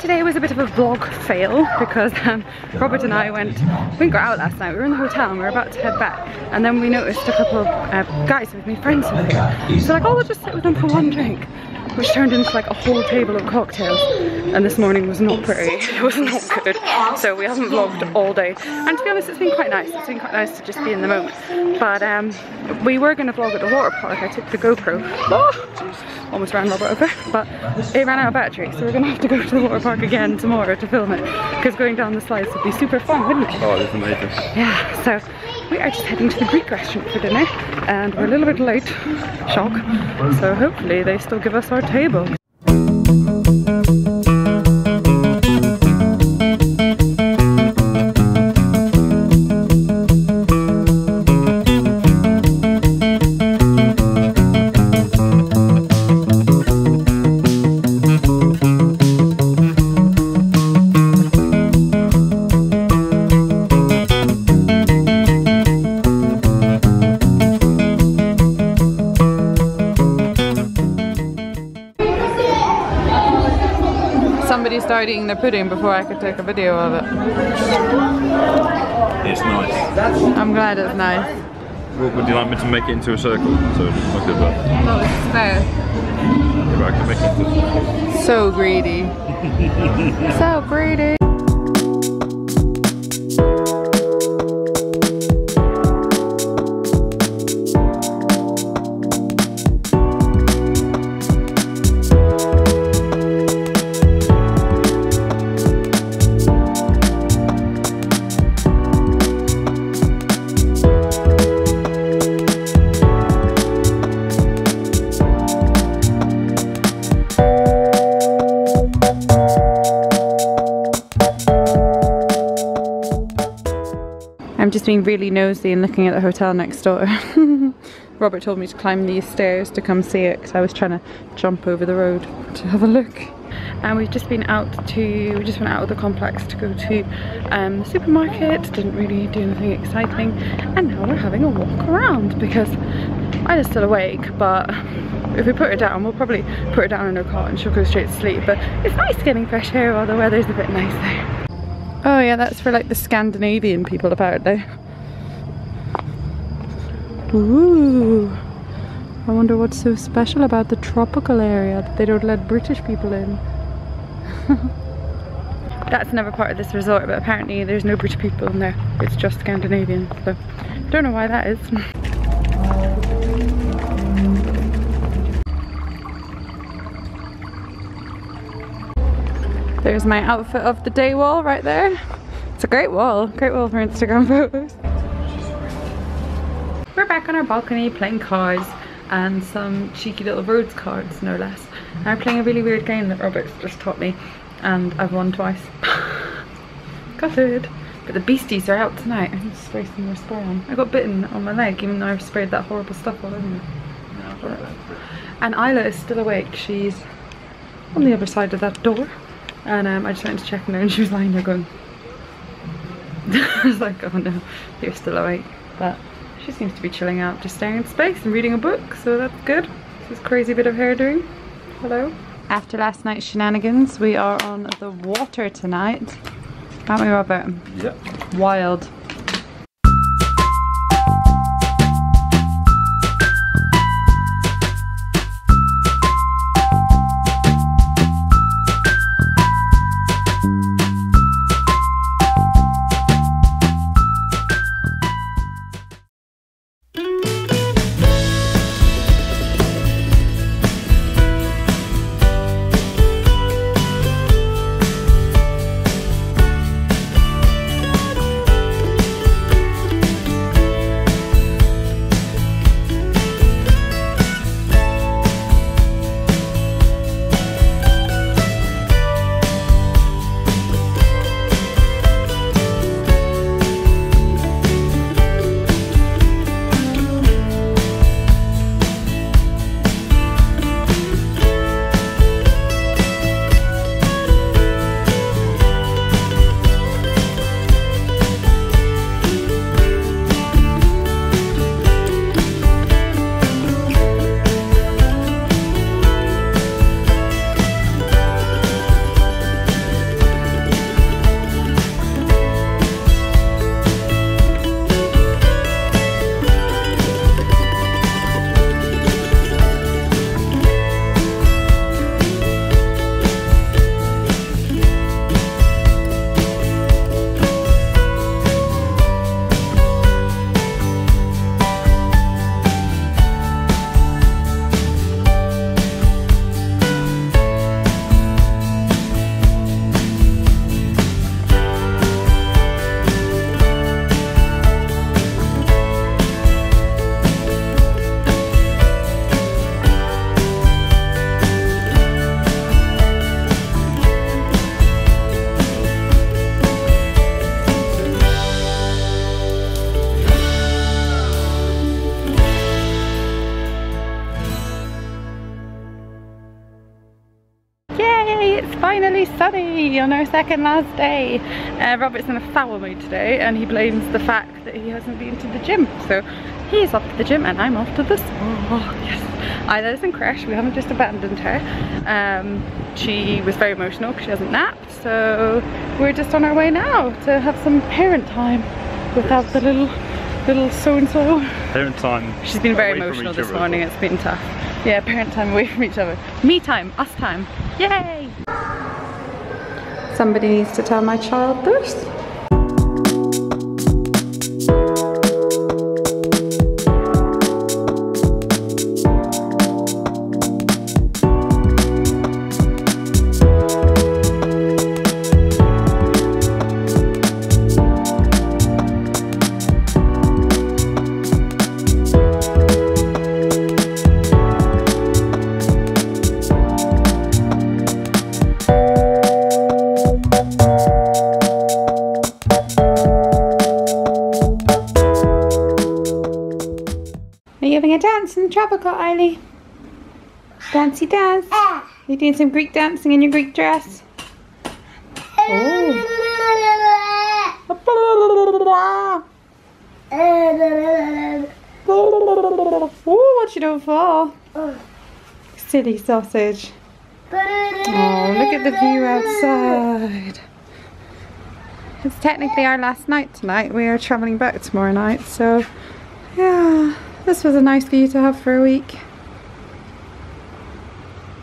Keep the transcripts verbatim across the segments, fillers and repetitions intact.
today was a bit of a vlog fail because um, Robert and I went, we got out last night, we were in the hotel and we were about to head back, and then we noticed a couple of uh, guys with me friends over here. So like, oh, we'll just sit with them for one drink, which turned into like a whole table of cocktails, and this morning was not pretty, it was not good, so we haven't vlogged all day. And to be honest, it's been quite nice, it's been quite nice to just be in the moment. But um, we were going to vlog at the water park, I took the GoPro, oh, almost ran Robert over, but it ran out of battery, so we're going to have to go to the water park again tomorrow to film it, because going down the slides would be super fun, wouldn't it? Oh, it is amazing. Yeah, so we are just heading to the Greek restaurant for dinner, and we're a little bit late, shock, so hopefully they still give us our table. Somebody started eating the pudding before I could take a video of it. It's nice. I'm glad it's nice. Well, would you like me to make it into a circle? So it's not good, but... No, it's fair. If I can make it into a circle. So greedy. So greedy. I'm just being really nosy and looking at the hotel next door. Robert told me to climb these stairs to come see it because I was trying to jump over the road to have a look. And we've just been out to, we just went out of the complex to go to um, the supermarket, didn't really do anything exciting, and now we're having a walk around because Ida's still awake, but if we put her down, we'll probably put her down in her cot and she'll go straight to sleep, but it's nice getting fresh air while the weather's a bit nicer. Oh yeah, that's for like the Scandinavian people apparently. Ooh, I wonder what's so special about the tropical area that they don't let British people in. That's another part of this resort, but apparently there's no British people in there. It's just Scandinavians, so don't know why that is. There's my outfit of the day wall right there. It's a great wall, great wall for Instagram photos. We're back on our balcony playing cards, and some cheeky little Rhodes cards no less. And I'm playing a really weird game that Robert's just taught me, and I've won twice. Got it. But the beasties are out tonight. I need to spray some more spray on. I got bitten on my leg even though I've sprayed that horrible stuff all over me. And Isla is still awake. She's on the other side of that door. And um, I just went to check on her and she was lying there going... I was like, oh no, you're still awake. But she seems to be chilling out, just staring in space and reading a book, so that's good. This is crazy bit of hair doing. Hello. After last night's shenanigans, we are on the water tonight. Aren't we, Robert? Yep. Wild. It's finally sunny on our second last day. Uh, Robert's in a foul mood today and he blames the fact that he hasn't been to the gym. So he's off to the gym and I'm off to the spa. Yes. Isla is in crash, we haven't just abandoned her. Um, she was very emotional because she hasn't napped. So we're just on our way now to have some parent time without the little little so-and-so. Parent time. She's been very emotional this morning, it's been tough. Yeah, parent time away from each other. Me time, us time. Yay! Somebody needs to tell my child this. Dance in tropical, Isla. Dancey dance. You're doing some Greek dancing in your Greek dress. Oh. Oh, watch you don't fall. Silly sausage. Oh, look at the view outside. It's technically our last night tonight. We are travelling back tomorrow night, so yeah. This was a nice view to have for a week.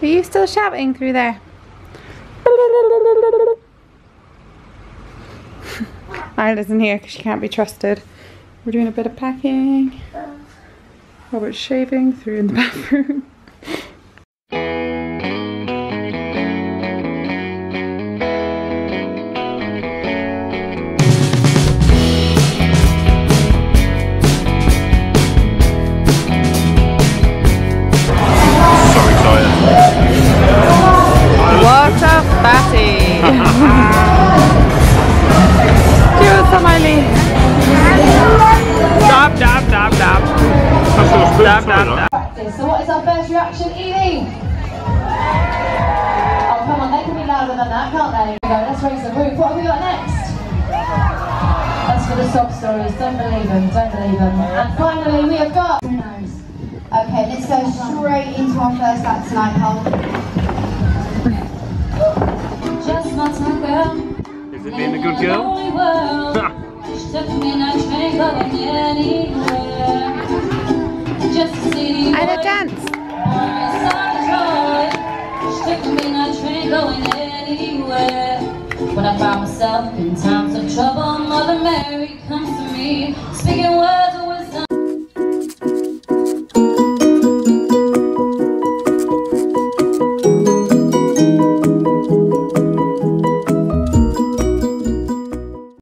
Are you still shouting through there? Isla's in here because she can't be trusted. We're doing a bit of packing. Robert's shaving through in the bathroom. So what is our first reaction, Edie? Oh, come on, they can be louder than that, can't they? Here we go, let's raise the roof. What have we got next? That's for the sob stories. Don't believe them, don't believe them. And finally, we have got... Who knows? Okay, let's go straight into our first act tonight, Cole. Just my time, girl. Is it being a good girl? She took me no train going anywhere. Just a city boy. Isla dance. She took me no train going anywhere. When I found myself in times of trouble, Mother Mary comes to me, speaking words of